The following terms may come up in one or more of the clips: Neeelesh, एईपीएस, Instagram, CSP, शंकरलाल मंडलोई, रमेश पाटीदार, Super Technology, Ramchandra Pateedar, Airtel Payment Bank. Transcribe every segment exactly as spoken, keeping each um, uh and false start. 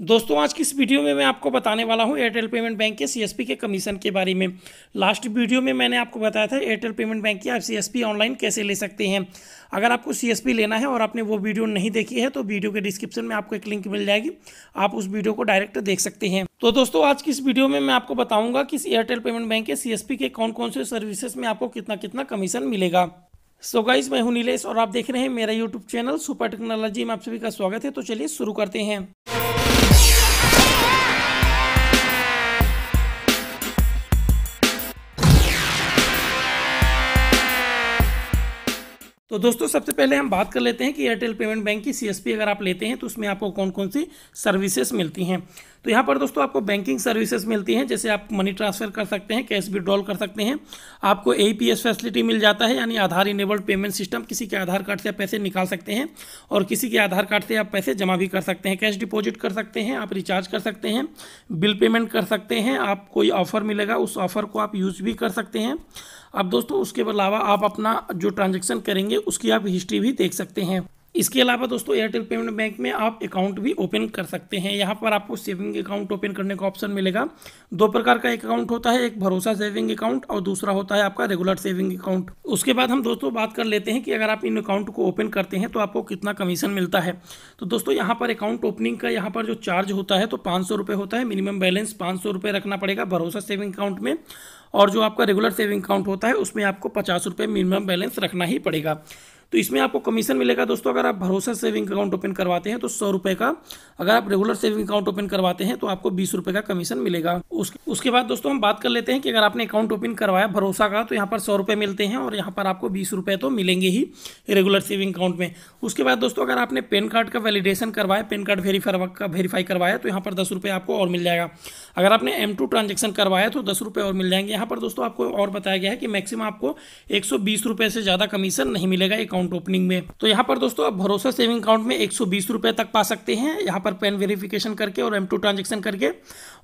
दोस्तों आज की इस वीडियो में मैं आपको बताने वाला हूं एयरटेल पेमेंट बैंक के सीएसपी के कमीशन के बारे में। लास्ट वीडियो में मैंने आपको बताया था एयरटेल पेमेंट बैंक की आप सीएसपी ऑनलाइन कैसे ले सकते हैं। अगर आपको सीएसपी लेना है और आपने वो वीडियो नहीं देखी है तो वीडियो के डिस्क्रिप्शन में आपको एक लिंक मिल जाएगी, आप उस वीडियो को डायरेक्ट देख सकते हैं। तो दोस्तों आज की इस वीडियो में मैं आपको बताऊँगा कि एयरटेल पेमेंट बैंक के सीएसपी के कौन कौन से सर्विसेज में आपको कितना कितना कमीशन मिलेगा। सो गाइस, मैं हूं नीलेश और आप देख रहे हैं मेरा यूट्यूब चैनल सुपर टेक्नोलॉजी में आप सभी का स्वागत है। तो चलिए शुरू करते हैं। तो दोस्तों सबसे पहले हम बात कर लेते हैं कि एयरटेल पेमेंट बैंक की सीएसपी अगर आप लेते हैं तो उसमें आपको कौन कौन सी सर्विसेज मिलती हैं। तो यहाँ पर दोस्तों आपको बैंकिंग सर्विसेज मिलती हैं, जैसे आप मनी ट्रांसफ़र कर सकते हैं, कैश विड्रॉल कर सकते हैं, आपको एईपीएस फैसिलिटी मिल जाता है यानी आधार इनेबल्ड पेमेंट सिस्टम। किसी के आधार कार्ड से आप पैसे निकाल सकते हैं और किसी के आधार कार्ड से आप पैसे जमा भी कर सकते हैं, कैश डिपॉजिट कर सकते हैं, आप रिचार्ज कर सकते हैं, बिल पेमेंट कर सकते हैं, आप कोई ऑफ़र मिलेगा उस ऑफ़र को आप यूज भी कर सकते हैं। अब दोस्तों उसके अलावा आप अपना जो ट्रांजेक्शन करेंगे उसकी आप हिस्ट्री भी देख सकते हैं। इसके अलावा दोस्तों एयरटेल पेमेंट बैंक में आप अकाउंट भी ओपन कर सकते हैं। यहाँ पर आपको सेविंग अकाउंट ओपन करने का ऑप्शन मिलेगा। दो प्रकार का एक अकाउंट होता है, एक भरोसा सेविंग अकाउंट और दूसरा होता है आपका रेगुलर सेविंग अकाउंट। उसके बाद हम दोस्तों बात कर लेते हैं कि अगर आप इन अकाउंट को ओपन करते हैं तो आपको कितना कमीशन मिलता है। तो दोस्तों यहाँ पर अकाउंट ओपनिंग का यहाँ पर जो चार्ज होता है तो पाँच सौ रुपये होता है। मिनिमम बैलेंस पाँच सौ रुपये रखना पड़ेगा भरोसा सेविंग अकाउंट में, और जो आपका रेगुलर सेविंग अकाउंट होता है उसमें आपको पचास रुपये मिनिमम बैलेंस रखना ही पड़ेगा। तो इसमें आपको कमीशन मिलेगा दोस्तों, अगर आप भरोसा सेविंग अकाउंट ओपन करवाते हैं तो सौ रुपये का, अगर आप रेगुलर सेविंग अकाउंट ओपन करवाते हैं तो आपको बीस रुपये का कमीशन मिलेगा। उस, उसके बाद दोस्तों हम बात कर लेते हैं कि अगर आपने अकाउंट ओपन करवाया भरोसा का तो यहाँ पर सौ रुपये मिलते हैं और यहाँ पर आपको बीस रुपये तो मिलेंगे ही रेगुलर सेविंग अकाउंट में। उसके बाद दोस्तों अगर आपने पैन कार्ड का वैलिडेशन करवाया, पैन कार्ड वेरीफाई का वेरीफाई करवाया तो यहाँ पर दस रुपये आपको और मिल जाएगा। अगर आपने एम टू ट्रांजेक्शन करवाया तो दस रुपये और मिल जाएंगे। यहाँ पर दोस्तों आपको और बताया गया है कि मैक्सिमम आपको एक सौ बीस रुपये से ज़्यादा कमीशन नहीं मिलेगा अकाउंट ओपनिंग में। तो यहाँ पर दोस्तों आप भरोसा सेविंग अकाउंट में एक सौ बीस रुपये तक पा सकते हैं, यहाँ पर पैन वेरिफिकेशन करके और एम टू ट्रांजेक्शन करके,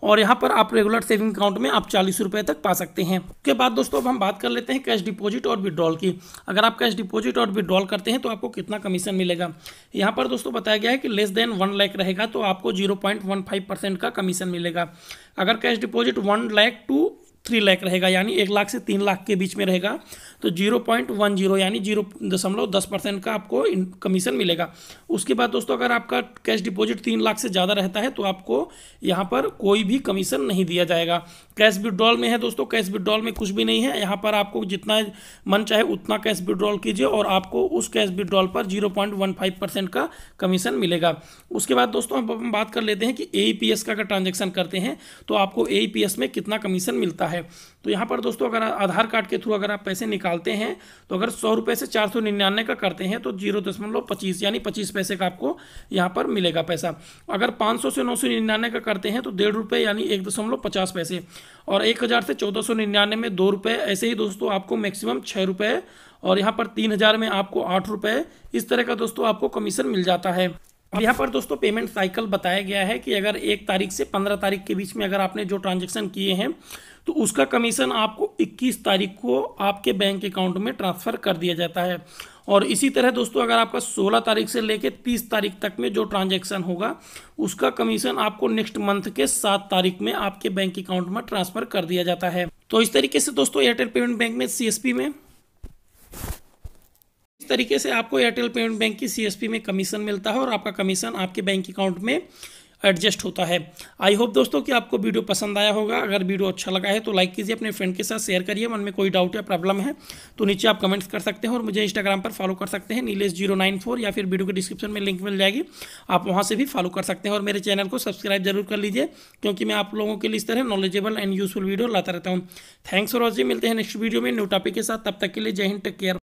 और यहाँ पर आप रेगुलर सेविंग अकाउंट में आप चालीस रुपये तक पा सकते हैं। उसके बाद दोस्तों अब हम बात कर लेते हैं कैश डिपॉजिट और विड्रॉल की। अगर आप कैश डिपॉजिट और विड्रॉल करते हैं तो आपको कितना कमीशन मिलेगा। यहाँ पर दोस्तों बताया गया है कि लेस देन वन लाख रहेगा तो आपको zero point one five percent का कमीशन मिलेगा। अगर cash deposit one lakh to three lakh रहेगा यानी एक लाख से तीन लाख के बीच में रहेगा तो जीरो पॉइंट वन जीरो यानी जीरो दशमलव दस परसेंट का आपको कमीशन मिलेगा। उसके बाद दोस्तों अगर आपका कैश डिपॉजिट तीन लाख से ज़्यादा रहता है तो आपको यहाँ पर कोई भी कमीशन नहीं दिया जाएगा। कैश विड्रॉल में है दोस्तों, कैश विड्रॉल में कुछ भी नहीं है, यहाँ पर आपको जितना मन चाहे उतना कैश विड्रॉल कीजिए और आपको उस कैश विड्रॉल पर zero point one five percent का कमीशन मिलेगा। उसके बाद दोस्तों हम बात कर लेते हैं कि एईपीएस का अगर ट्रांजेक्शन करते हैं तो आपको एईपीएस में कितना कमीशन मिलता है। तो यहाँ पर दोस्तों अगर आधार कार्ड के थ्रू अगर आप पैसे निकालते हैं तो अगर सौ रुपये से चार सौ निन्यानवे का करते हैं तो जीरो दशमलव पच्चीस यानी पच्चीस पैसे का आपको यहाँ पर मिलेगा पैसा। अगर पाँच सौ से नौ सौ निन्यानवे का करते हैं तो डेढ़ रुपये यानी एक दशमलव पचास पैसे, और एक हज़ार से चौदह सौ निन्यानवे में दो रुपये, ऐसे ही दोस्तों आपको मैक्सिमम छः रुपये, और यहाँ पर तीन हज़ार में आपको आठ रुपये, इस तरह का दोस्तों आपको कमीशन मिल जाता है। अब यहाँ पर दोस्तों पेमेंट साइकिल बताया गया है कि अगर एक तारीख से पंद्रह तारीख के बीच में अगर आपने जो ट्रांजेक्शन किए हैं तो उसका कमीशन आपको इक्कीस तारीख को आपके बैंक अकाउंट में ट्रांसफ़र कर दिया जाता है। और इसी तरह दोस्तों अगर आपका सोलह तारीख से लेकर तीस तारीख तक में जो ट्रांजैक्शन होगा उसका कमीशन आपको नेक्स्ट मंथ के सात तारीख में आपके बैंक अकाउंट में ट्रांसफ़र कर दिया जाता है। तो इस तरीके से दोस्तों एयरटेल पेमेंट बैंक में सीएसपी में इस तरीके से आपको एयरटेल पेमेंट बैंक की सीएसपी में कमीशन मिलता है और आपका कमीशन आपके बैंक अकाउंट में एडजस्ट होता है। आई होप दोस्तों कि आपको वीडियो पसंद आया होगा। अगर वीडियो अच्छा लगा है तो लाइक कीजिए, अपने फ्रेंड के साथ शेयर करिए। मन में कोई डाउट या प्रॉब्लम है तो नीचे आप कमेंट्स कर सकते हैं और मुझे इंस्टाग्राम पर फॉलो कर सकते हैं नीलेश जीरो नाइन फोर या फिर वीडियो के डिस्क्रिप्शन में लिंक मिल जाएगी, आप वहाँ से भी फॉलो कर सकते हैं। और मेरे चैनल को सब्सक्राइब जरूर कर लीजिए क्योंकि मैं आप लोगों के लिए इस तरह नॉलेजेबल एंड यूजफुल वीडियो लाता रहता हूँ। थैंक्स फॉर वॉचिंग, मिलते हैं नेक्स्ट वीडियो में न्यू टॉपिक के साथ। तब तक के लिए जय हिंद, टेक केयर।